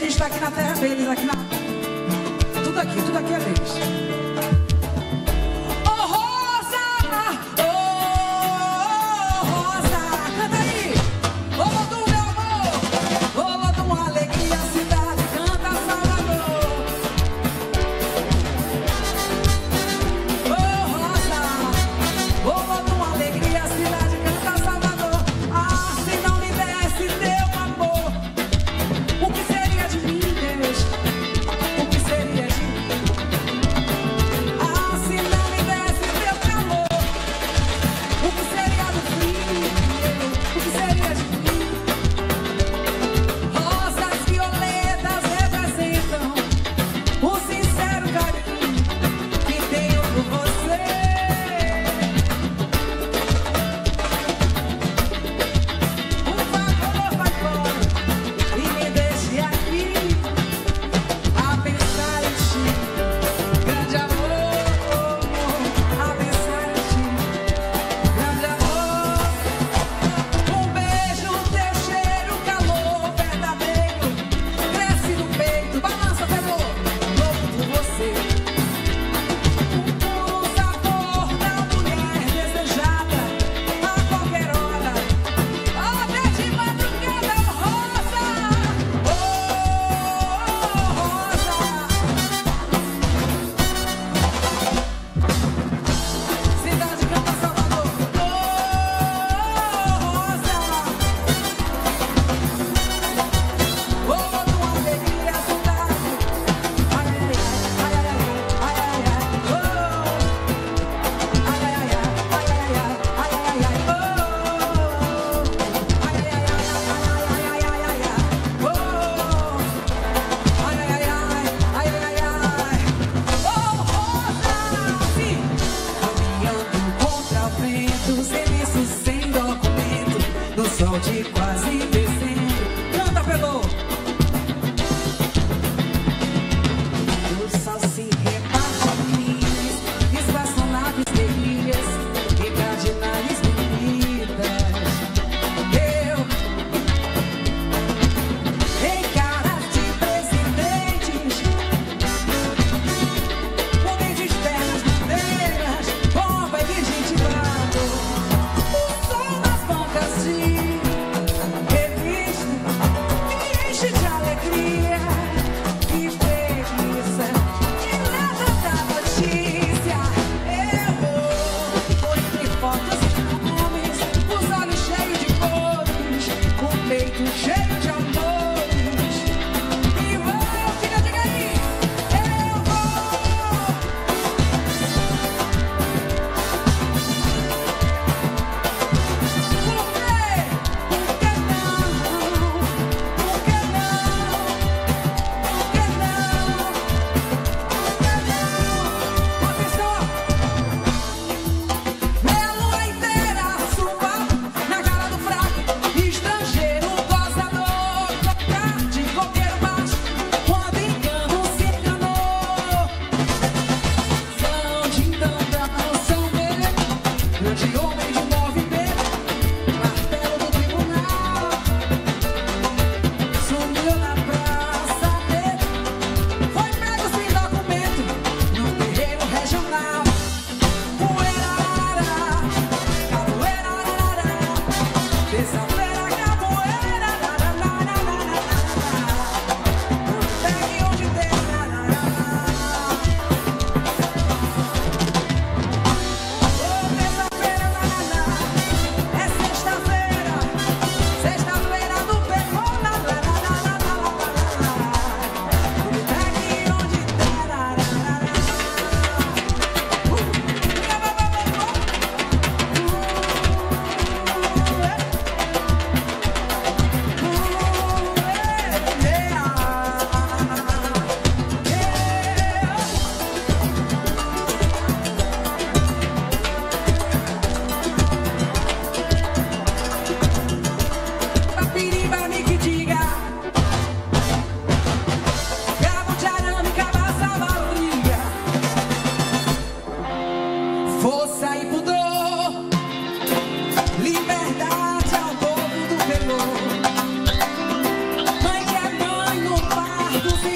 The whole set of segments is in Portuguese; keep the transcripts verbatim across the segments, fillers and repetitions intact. gente tá aqui na terra deles, aqui na... Tudo aqui, tudo aqui é deles.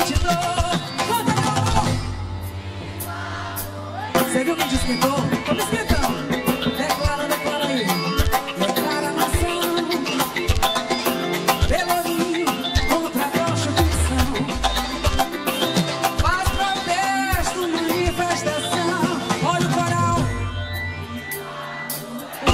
te dou, quanta dor. Você viu quem te esquentou? Tô me esquentando. Declara, declara aí. Declara nação. Pelourinho contra a prostituição. Faz protesto, manifestação. Olha o coral. O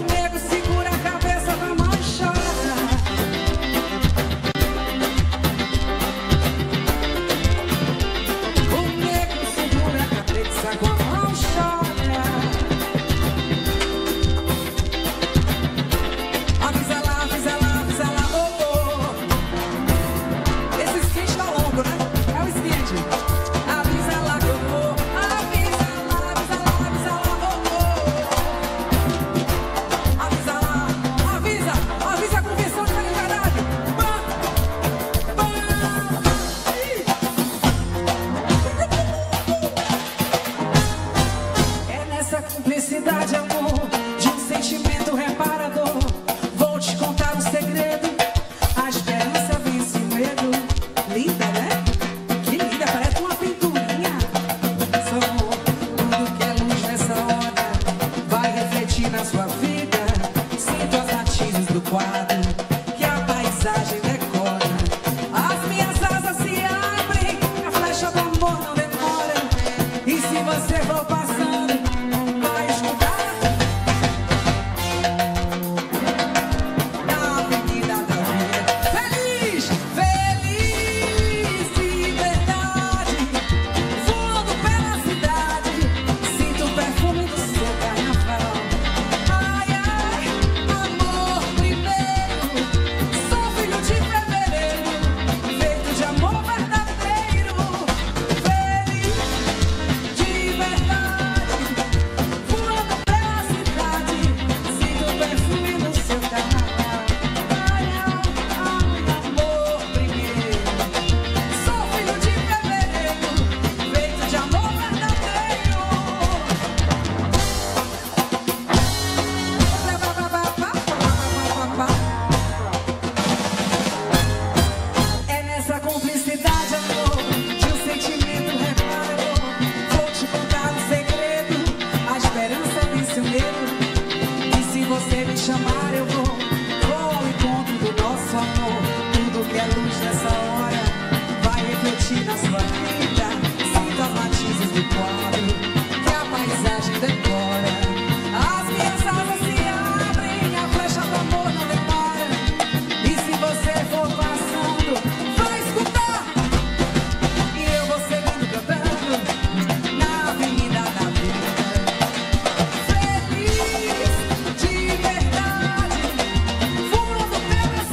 nego segura a cabeça da mãe e chora. O nego segura a cabeça com a mão e chora. Avisa lá, avisa lá, avisa lá, oh, oh. Esse skate tá longo, né? É o skate. Avisa lá que eu vou. Avisa lá, avisa lá, avisa lá, oh, oh. Avisa lá, avisa, avisa a convenção de caridade. Pá, pá. É nessa cumplicidade, amor, de um sentimento reparador. Vou te contar um segredo. A esperança vence o medo. Linda, né? Que linda, parece uma pinturinha. Só amor, tudo que é luz nessa hora vai refletir na sua vida. Sinto as latinhas do quadro que a paisagem decora. As minhas asas se abrem, a flecha do amor não demora. E se você for passando, vai escutar na avenida da vida. Feliz, feliz de verdade. Voando pela cidade, sinto o perfume do seu carnaval. Ai, ai, amor primeiro. Sou filho de fevereiro, feito de amor verdadeiro. Feliz de verdade. Voando pela cidade, sinto o perfume do seu carnaval. Ai, ai, amor primeiro. Sou filho de fevereiro, feito de amor verdadeiro. É nessa cumplicidade, amor, de um sentimento reparador. Vou te contar um segredo. A esperança vence o medo. E se você me chamar, eu vou. Vou ao encontro do nosso amor. Tudo que é luz nessa hora vai refletir na sua vida. Sinto as matizes do quadro que a paisagem decora. As minhas asas se abrem, a flecha do amor não demora. E se você for passando, vai escutar. E eu vou seguindo cantando na avenida da vida. Feliz de verdade, voando pela cidade, sinto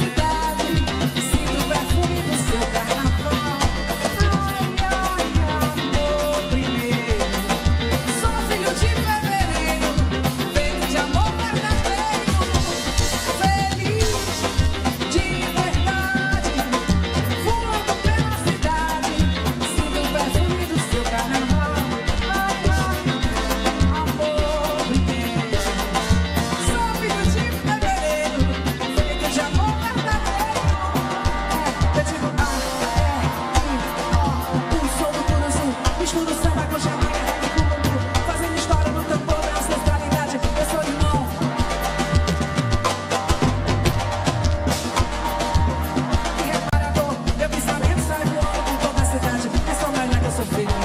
o perfume do seu carnaval. Ai, ai, amor primeiro. Sou filho de fevereiro, feito de amor verdadeiro. Feliz de verdade, voando pela cidade, sinto o perfume do seu carnaval. Ai, ai, amor primeiro. Sou filho de fevereiro, feito de amor verdadeiro. É, eu digo A, E, O, o som do coração, mistura o samba com chamarra e com bambu, fazendo história no tambor da ancestralidade. Eu sou irmão. E reparador, meu pensamento sai voando por toda a cidade. É só mais lá que eu sou feliz.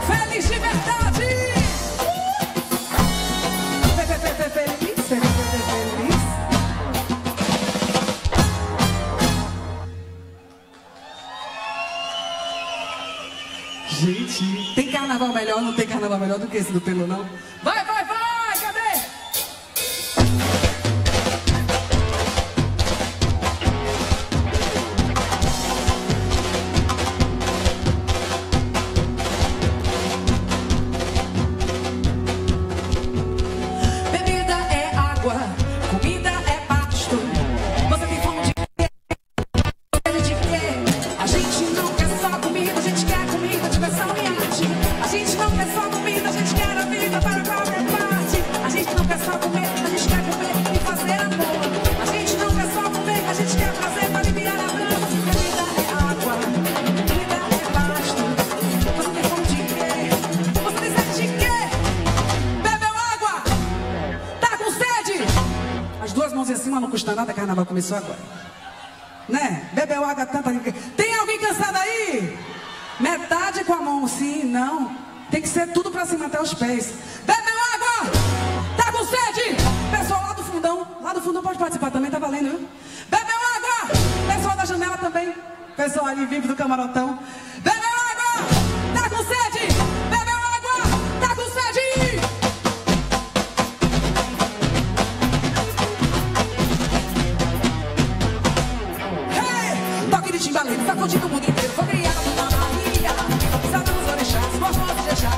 Feliz de verdade! Uh! Fe- fe- fe- fe- Feliz, fe- fe- fe- feliz. Gente, tem carnaval melhor? Não tem carnaval melhor do que esse do Pelo, não? Vai, vai, vai! Cadê? Bebida é água, As duas mãos em cima não custa nada, carnaval começou agora. Né? Bebeu água tanta... Tem alguém cansado aí? Metade com a mão, sim, não. Tem que ser tudo pra cima, até os pés. Bebeu água! Tá com sede? Pessoal lá do fundão, lá do fundão pode participar também, tá valendo, viu? Bebeu água! Pessoal da janela também. Pessoal ali vivo do camarotão. Bebeu água! Tá com sede? Bebeu água! Tá com sede! Hey! Toque de timbalada, sacudindo o mundo inteiro. Foi criada numa Maria. Sabe os orixás, gostam de deixar.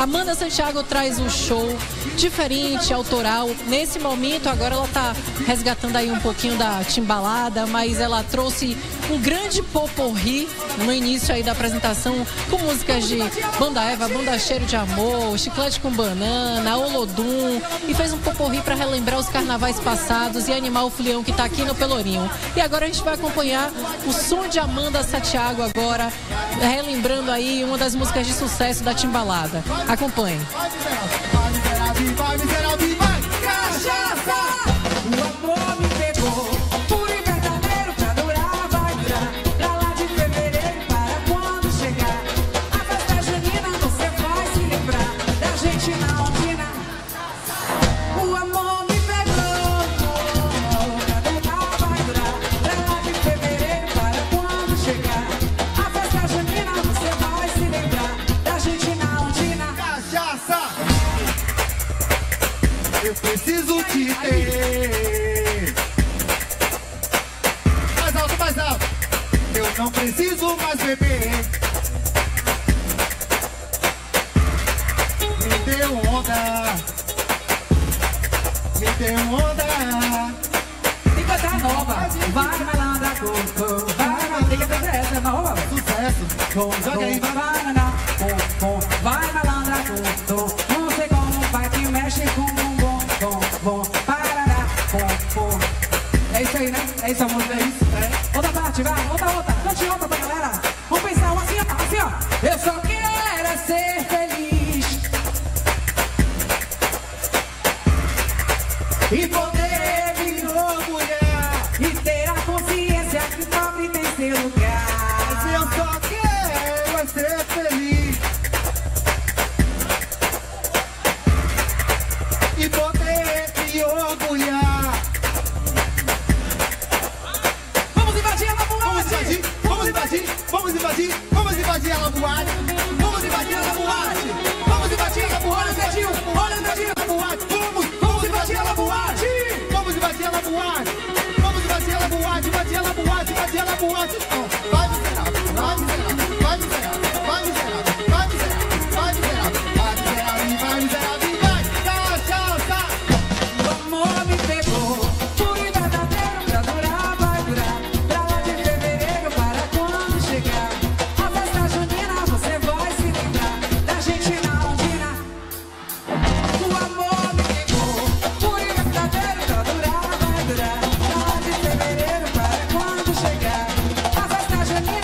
Amanda Santiago traz um show diferente, autoral. Nesse momento, agora ela está resgatando aí um pouquinho da timbalada, mas ela trouxe um grande potpourri no início aí da apresentação, com músicas de Banda Eva, Banda Cheiro de Amor, Chiclete com Banana, Olodum, e fez um potpourri para relembrar os carnavais passados e animar o folião que está aqui no Pelourinho. E agora a gente vai acompanhar o som de Amanda Santiago agora, relembrando aí uma das músicas de sucesso da timbalada. Acompanhe. Vai, miserável, vai, miserável, vai! Cachaça! O amor me pegou, puro e verdadeiro, pra durar vai durar. Pra lá de fevereiro, para quando chegar. A festa junina, você vai se lembrar da gente na oficina. O amor me pegou, pra durar vai durar. Pra lá de fevereiro, para quando chegar. A festa junina, você vai se lembrar da gente na... Eu preciso te ter. Mais alto, mais alto. Eu não preciso mais beber. Me deu onda. Me deu onda. Tem que cantar nova. Vai, malandra, com vai, malandra. Tem que cantar essa nova. Sucesso. Com, joga aí, vai, malandra, com, vai, malandra, com, não sei como vai que mexe com. Bom, parará, bom, bom. É isso aí, né? É isso, amor, é isso, né? Outra parte, vai, outra, outra, cante outra pra galera. Vamos pensar um assim, ó, assim, ó. Eu só quero ser feliz e poder me orgulhar e ter a consciência que pobre tem seu lugar. Mas eu só quero ser feliz e poder me orgulhar. Vamos invadir ela boate. Vamos invadir, vamos invadir, vamos invadir ela boate. Vamos invadir ela boate. Vamos invadir ela boate. Olha o dedinho, olha o dedinho da boate. Vamos, vamos invadir ela boate. Vamos invadir ela boate. Vamos invadir ela boate, invadir ela boate, invadir ela boate. Vai miserável, vai miserável, vai miserável, vai miserável, vai miserável, vai miserável, vai miserável, vai miserável. Chegar, a festa junina.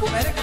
Segura o tchan,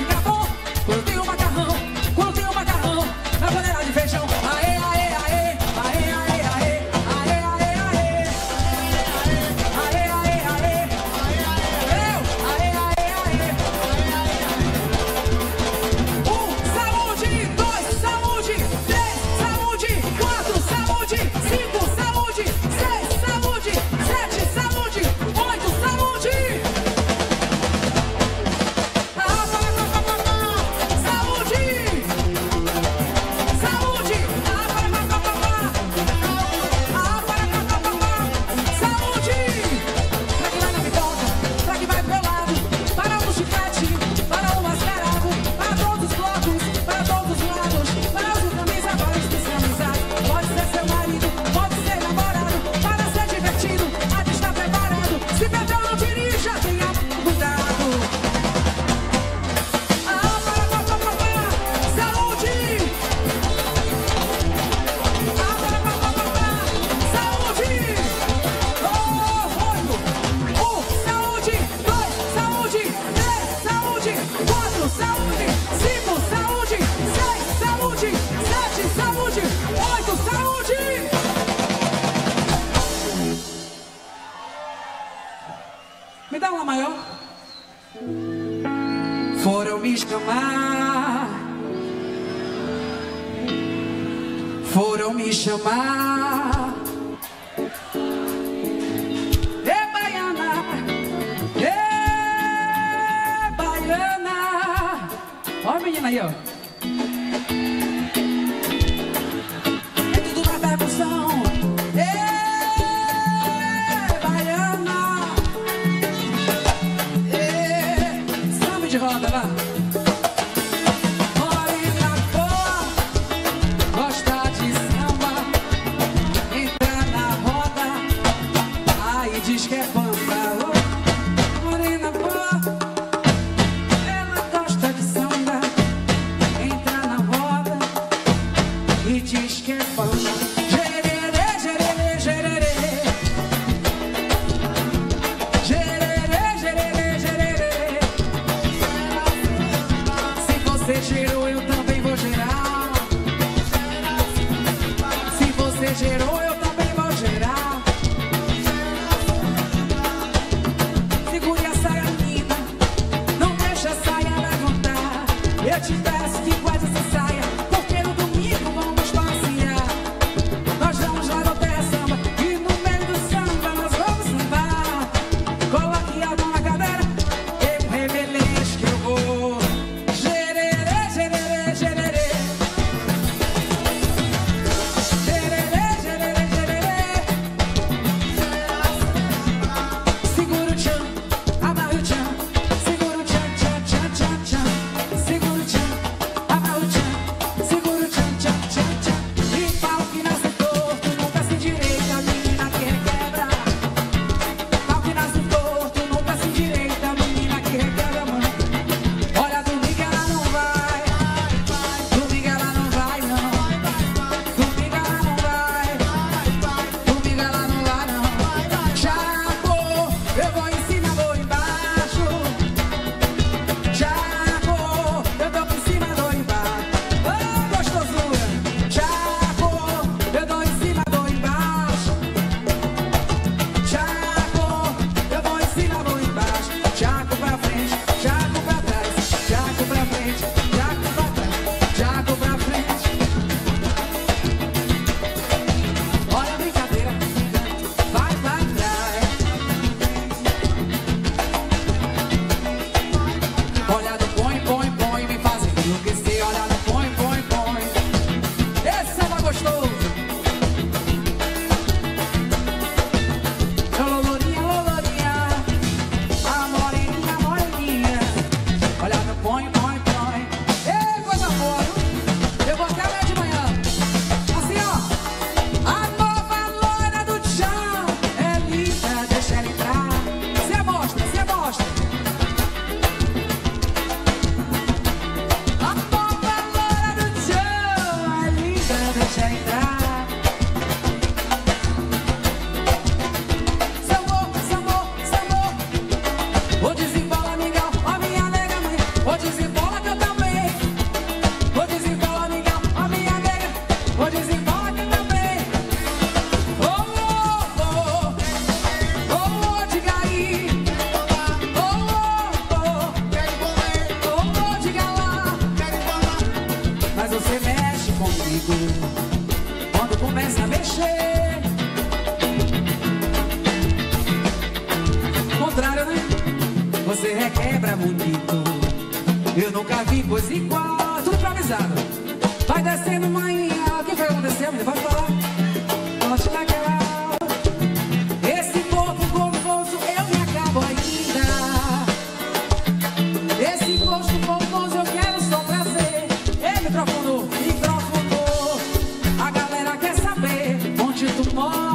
comigo. Quando começa a mexer, contrário, né? Você requebra bonito. Eu nunca vi coisa igual. Tudo improvisado. Vai descendo, mãe. O que vai acontecer? Me levanta lá. Volte naquela. Esse corpo confuso, eu me acabo ainda. Esse gosto confuso, eu quero só prazer. Ei, microfono, microfono. A galera quer saber onde tu mora.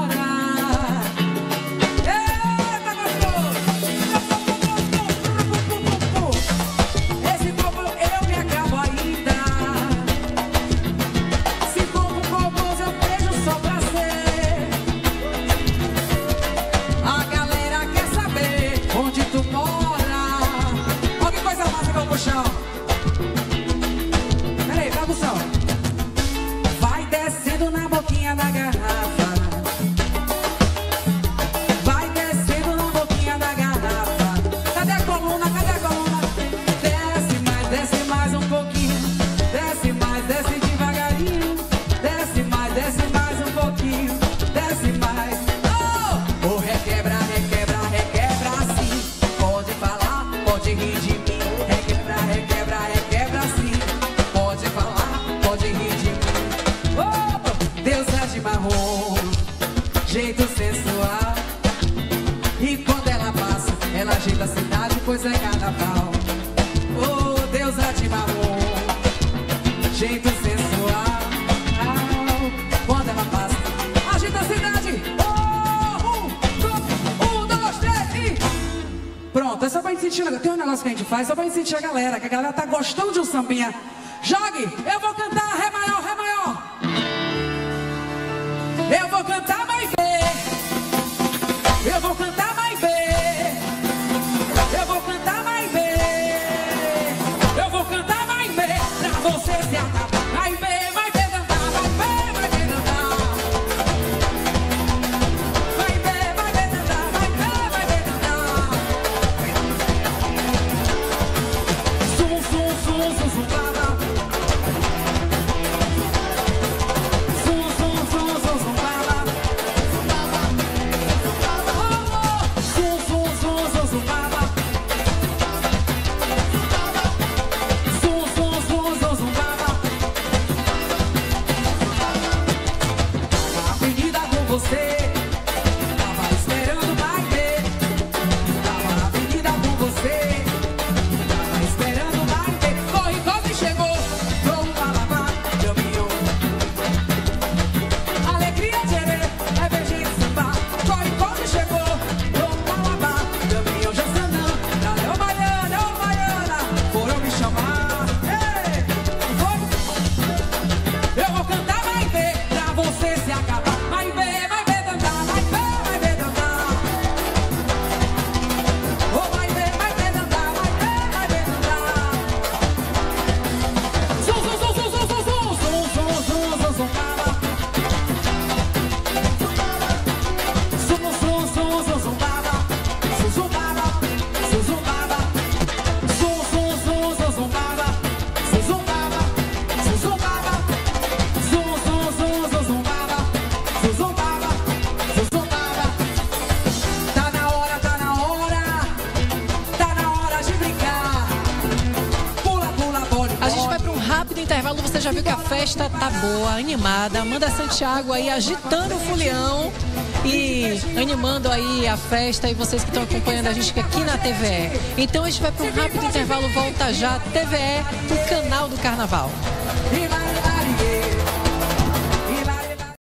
Só pra sentir a galera, que a galera tá gostando de um sambinha. Jogue, eu vou cantar Ré maior, Ré maior. Eu vou cantar mais B. Eu vou cantar mais B. Eu vou cantar mais B. Eu vou cantar mais B. Pra você se acabar. Mais B, vai B cantar, mais B, vai B cantar. Mais B, vai B cantar, mais B, vai B cantar. Boa, animada, Amanda Santiago aí agitando o folião e animando aí a festa e vocês que estão acompanhando a gente aqui na T V E. Então a gente vai para um rápido intervalo, volta já, T V E, o canal do Carnaval.